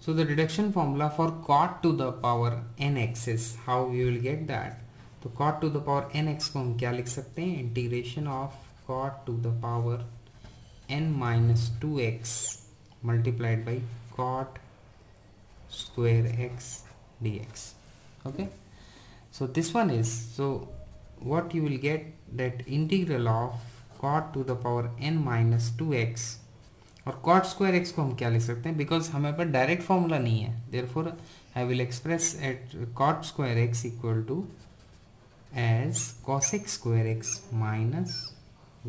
So the reduction formula for cot to the power nx is how we will get that. तो cot to the power nx को हम क्या लिख सकते हैं, integration of cot to the power n minus 2x multiplied by cot square x dx. Okay, so this one is, so what you will get that integral of cot to the power n minus 2x और cot square x को हम क्या लिख सकते हैं, because हमारे पास direct formula नहीं है, therefore I will express at cot square x equal to as cos x square x minus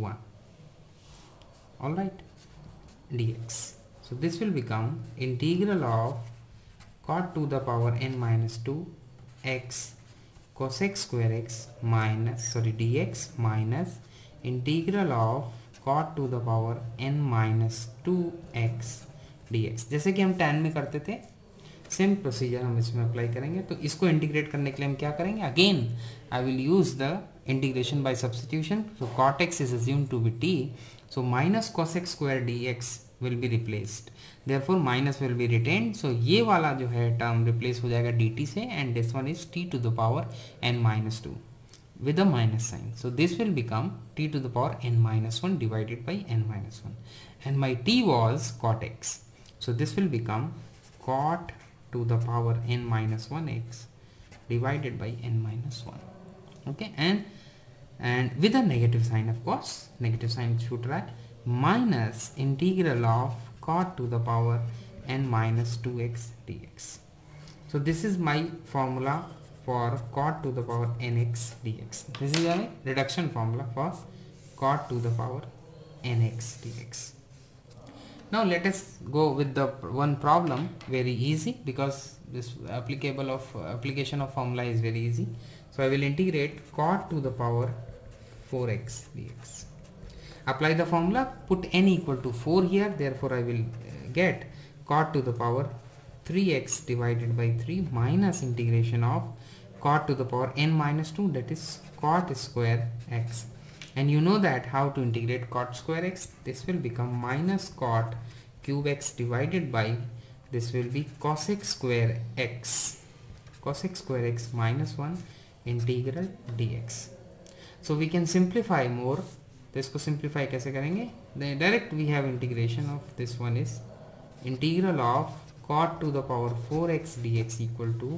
1, all right, dx. So this will become integral of cot to the power n minus 2x cos x square x minus dx minus integral of cot to the power n minus 2x dx. जैसे कि हम tan में करते थे, same procedure हम इसमें apply करेंगे. तो इसको इंटीग्रेट करने के लिए हम क्या करेंगे, again I will use the integration by substitution. So cot x is assumed to be t, so minus cos x square dx will be replaced, therefore minus will be retained. So ये वाला जो है term replace हो जाएगा dt से, and this one is t to the power n minus 2 with a minus sign. So this will become t to the power n minus 1 divided by n minus 1, and my t was cot x. So this will become cot to the power n minus 1x divided by n minus 1. Okay, and with a negative sign, of course, negative sign should write minus integral of cot to the power n minus 2x dx. So this is my formula for cot to the power nx dx. This is a reduction formula for cot to the power nx dx. Now let us go with the one problem, very easy, because this application of formula is very easy. So I will integrate cot to the power 4x dx. Apply the formula, put n equal to 4 here, therefore I will get cot to the power 3x divided by 3 minus integration of cot to the power n minus 2, that is cot square x. And you know that how to integrate cot square x. This will become minus cot cube x divided by, this will be cos x square x, cos x square x minus 1 integral dx. So we can simplify more. इसको simplify कैसे करेंगे, direct we have integration of this one is integral of cot to the power 4x dx equal to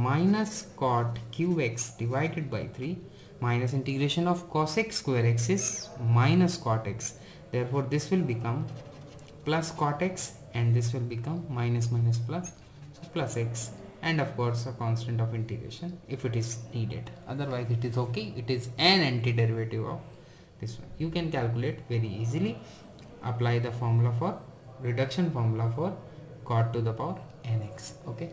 minus cot qx divided by 3 minus integration of cos x square x is minus cot x, therefore this will become plus cot x, and this will become minus minus plus, so plus x, and of course a constant of integration if it is needed, otherwise it is okay, it is an antiderivative of this one. You can calculate very easily, apply the formula for reduction formula for cot to the power nx. Okay.